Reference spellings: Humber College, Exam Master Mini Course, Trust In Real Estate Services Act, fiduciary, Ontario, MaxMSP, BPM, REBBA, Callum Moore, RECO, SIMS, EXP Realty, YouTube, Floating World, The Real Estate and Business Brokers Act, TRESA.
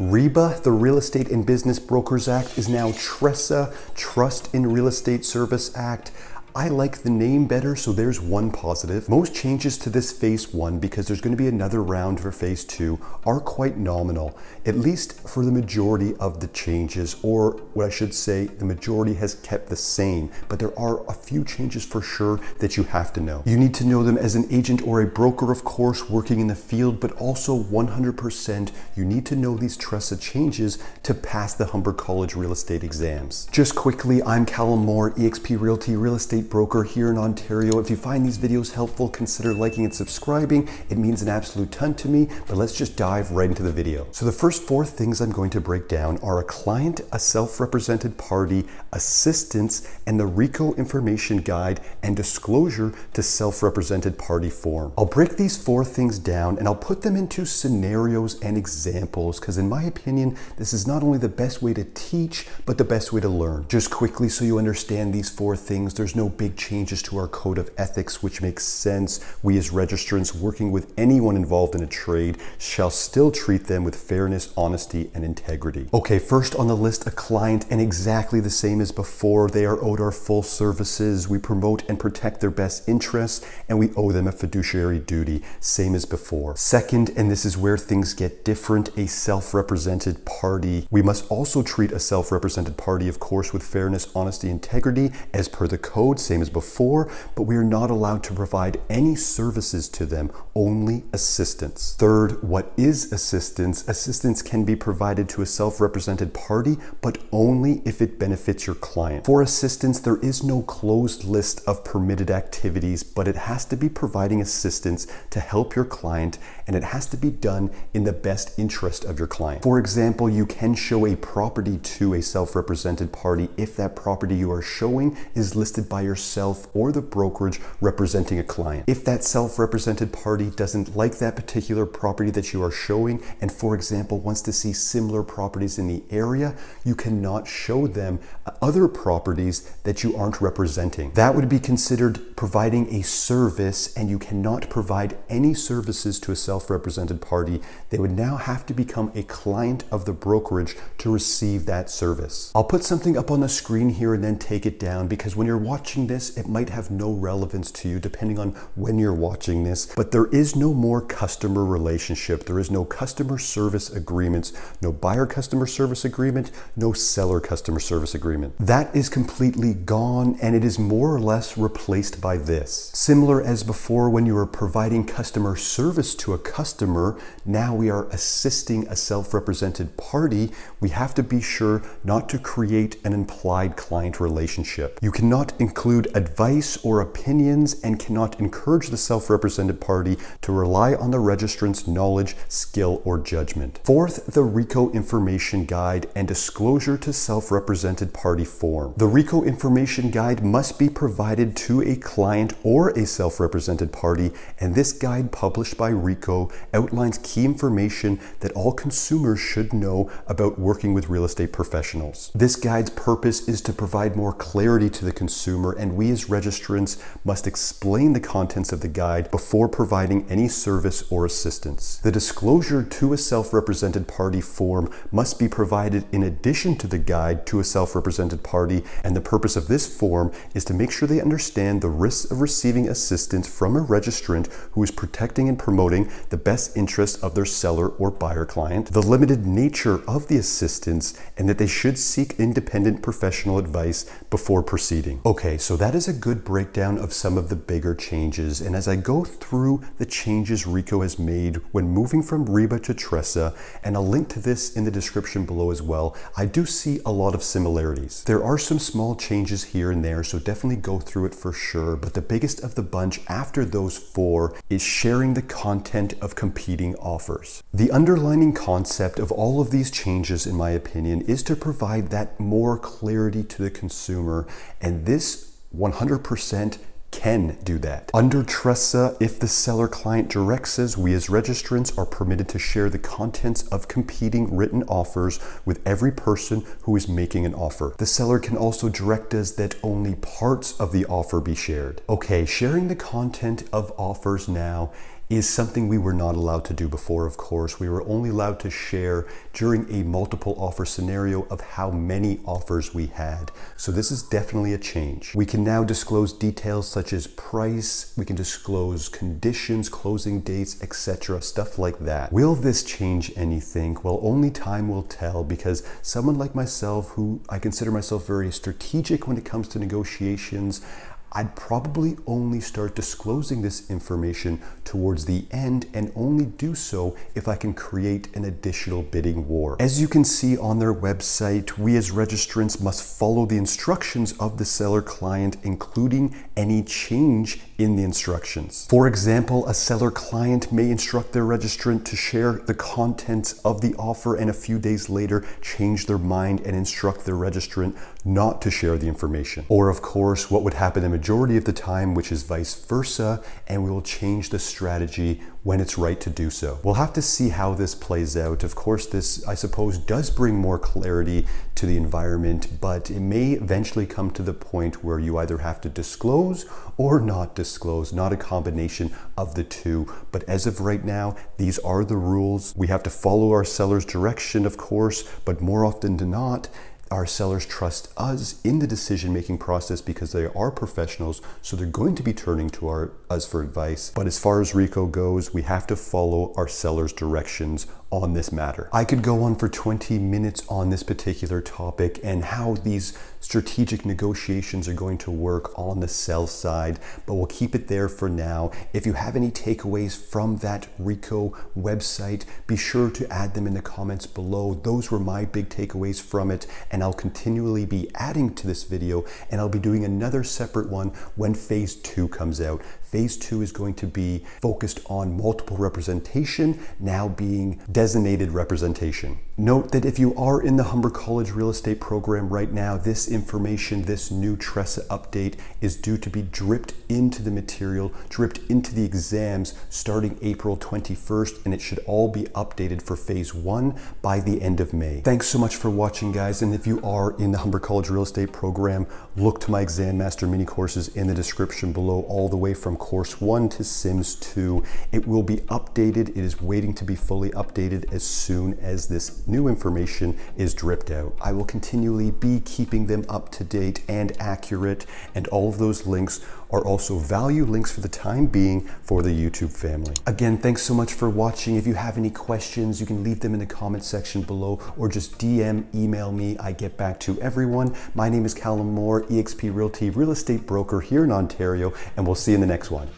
REBBA, the Real Estate and Business Brokers Act, is now TRESA, Trust in Real Estate Service Act. I like the name better, so there's one positive. Most changes to this phase one, because there's going to be another round for phase two, are quite nominal, at least for the majority of the changes, or what I should say, the majority has kept the same, but there are a few changes for sure that you have to know. You need to know them as an agent or a broker, of course, working in the field, but also 100%, you need to know these TRESA changes to pass the Humber College real estate exams. Just quickly, I'm Callum Moore, EXP Realty Real Estate Broker here in Ontario. If you find these videos helpful, consider liking and subscribing. It means an absolute ton to me, but let's just dive right into the video. So the first four things I'm going to break down are a client, a self-represented party, assistance, and the RECO information guide and disclosure to self-represented party form. I'll break these four things down and I'll put them into scenarios and examples, because in my opinion, this is not only the best way to teach, but the best way to learn. Just quickly, so you understand these four things, there's no big changes to our code of ethics, which makes sense. We as registrants working with anyone involved in a trade shall still treat them with fairness, honesty, and integrity. Okay, first on the list, a client, and exactly the same as before. They are owed our full services. We promote and protect their best interests, and we owe them a fiduciary duty, same as before. Second, and this is where things get different, a self-represented party. We must also treat a self-represented party, of course, with fairness, honesty, integrity, as per the code, same as before, but we are not allowed to provide any services to them, only assistance. Third, what is assistance? Assistance can be provided to a self-represented party, but only if it benefits your client. For assistance, there is no closed list of permitted activities, but it has to be providing assistance to help your client, and it has to be done in the best interest of your client. For example, you can show a property to a self-represented party if that property you are showing is listed by yourself or the brokerage representing a client. If that self-represented party doesn't like that particular property that you are showing, and for example, wants to see similar properties in the area, you cannot show them other properties that you aren't representing. That would be considered providing a service, and you cannot provide any services to a self-represented party. They would now have to become a client of the brokerage to receive that service. I'll put something up on the screen here and then take it down, because when you're watching this, it might have no relevance to you depending on when you're watching this, but there is no more customer relationship. There is no customer service agreements, no buyer customer service agreement, no seller customer service agreement. That is completely gone, and it is more or less replaced by this. Similar as before, when you were providing customer service to a customer, now we are assisting a self-represented party. We have to be sure not to create an implied client relationship. You cannot include advice or opinions, and cannot encourage the self-represented party to rely on the registrant's knowledge, skill, or judgment. Fourth, the RECO information guide and disclosure to self-represented party form. The RECO information guide must be provided to a client or a self-represented party, and this guide published by RECO outlines key information that all consumers should know about working with real estate professionals. This guide's purpose is to provide more clarity to the consumer, and we as registrants must explain the contents of the guide before providing any service or assistance. The disclosure to a self-represented party form must be provided in addition to the guide to a self-represented party, and the purpose of this form is to make sure they understand the risks of receiving assistance from a registrant who is protecting and promoting the best interests of their seller or buyer client, the limited nature of the assistance, and that they should seek independent professional advice before proceeding. Okay, so that is a good breakdown of some of the bigger changes. And as I go through the changes RECO has made when moving from REBBA to TRESA, and I'll link to this in the description below as well, I do see a lot of similarities. There are some small changes here and there, so definitely go through it for sure. But the biggest of the bunch after those four is sharing the content of competing offers. The underlining concept of all of these changes, in my opinion, is to provide that more clarity to the consumer, and this 100% can do that. Under TRESA, if the seller client directs us, we as registrants are permitted to share the contents of competing written offers with every person who is making an offer. The seller can also direct us that only parts of the offer be shared. Okay, sharing the content of offers now is something we were not allowed to do before, of course. We were only allowed to share during a multiple offer scenario of how many offers we had. So this is definitely a change. We can now disclose details such as price, we can disclose conditions, closing dates, etc., stuff like that. Will this change anything? Well, only time will tell, because someone like myself, who I consider myself very strategic when it comes to negotiations, I'd probably only start disclosing this information towards the end, and only do so if I can create an additional bidding war. As you can see on their website, we as registrants must follow the instructions of the seller client, including any change in the instructions. For example, a seller client may instruct their registrant to share the contents of the offer, and a few days later change their mind and instruct their registrant not to share the information. Or of course, what would happen immediately majority of the time, which is vice versa, and we will change the strategy when it's right to do so. We'll have to see how this plays out. Of course, this, I suppose, does bring more clarity to the environment, but it may eventually come to the point where you either have to disclose or not disclose, not a combination of the two. But as of right now, these are the rules. We have to follow our seller's direction, of course, but more often than not, our sellers trust us in the decision-making process because they are professionals, so they're going to be turning to us for advice. But as far as RECO goes, we have to follow our sellers' directions on this matter. I could go on for 20 minutes on this particular topic and how these strategic negotiations are going to work on the sell side, but we'll keep it there for now. If you have any takeaways from that RECO website, be sure to add them in the comments below. Those were my big takeaways from it, and I'll continually be adding to this video, and I'll be doing another separate one when phase 2 comes out. Phase 2 is going to be focused on multiple representation, now being designated representation. Note that if you are in the Humber College real estate program right now, this information, this new TRESA update is due to be dripped into the material, dripped into the exams starting April 21st, and it should all be updated for phase 1 by the end of May. Thanks so much for watching, guys, and if you are in the Humber College real estate program, look to my Exam Master mini courses in the description below, all the way from course 1 to Sims 2. It will be updated. It is waiting to be fully updated as soon as this new information is dripped out. I will continually be keeping them up to date and accurate, and all of those links are also value links for the time being for the YouTube family. Again, thanks so much for watching. If you have any questions, you can leave them in the comment section below, or just DM, email me. I get back to everyone. My name is Callum Moore, EXP Realty real estate broker here in Ontario, and we'll see you in the next one.